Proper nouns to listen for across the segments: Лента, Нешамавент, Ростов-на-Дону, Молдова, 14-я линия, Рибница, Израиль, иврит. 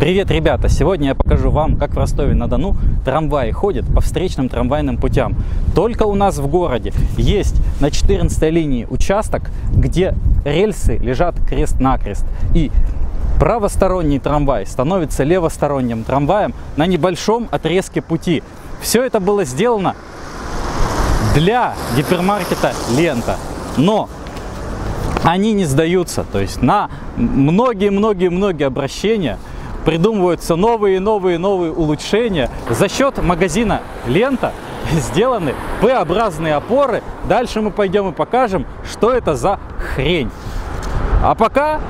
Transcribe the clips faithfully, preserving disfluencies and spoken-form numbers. Привет, ребята! Сегодня я покажу вам, как в Ростове-на-Дону трамвай ходит по встречным трамвайным путям. Только у нас в городе есть на четырнадцатой линии участок, где рельсы лежат крест-накрест. И правосторонний трамвай становится левосторонним трамваем на небольшом отрезке пути. Все это было сделано для гипермаркета «Лента». Но они не сдаются. То есть на многие-многие-многие обращения придумываются новые, новые, новые улучшения. За счет магазина «Лента» сделаны П-образные опоры. Дальше мы пойдем и покажем, что это за хрень. А пока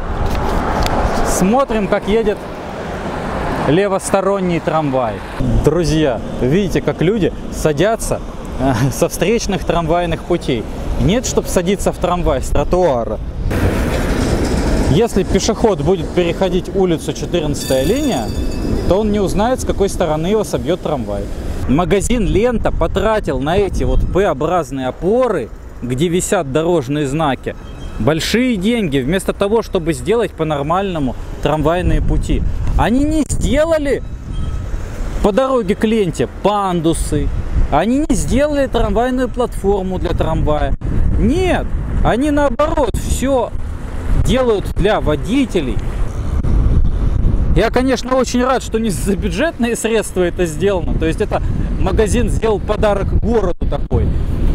смотрим, как едет левосторонний трамвай. Друзья, видите, как люди садятся со встречных трамвайных путей. Нет, чтобы садиться в трамвай с тротуара. Если пешеход будет переходить улицу четырнадцатая линия, то он не узнает, с какой стороны его собьет трамвай. Магазин «Лента» потратил на эти вот П-образные опоры, где висят дорожные знаки, большие деньги, вместо того, чтобы сделать по-нормальному трамвайные пути. Они не сделали по дороге к «Ленте» пандусы, они не сделали трамвайную платформу для трамвая. Нет, они наоборот все делают для водителей. Я, конечно, очень рад, что не за бюджетные средства это сделано. То есть это магазин сделал подарок городу такой.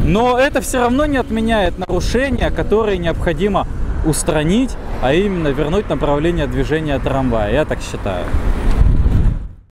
Но это все равно не отменяет нарушения, которые необходимо устранить, а именно вернуть направление движения трамвая. Я так считаю.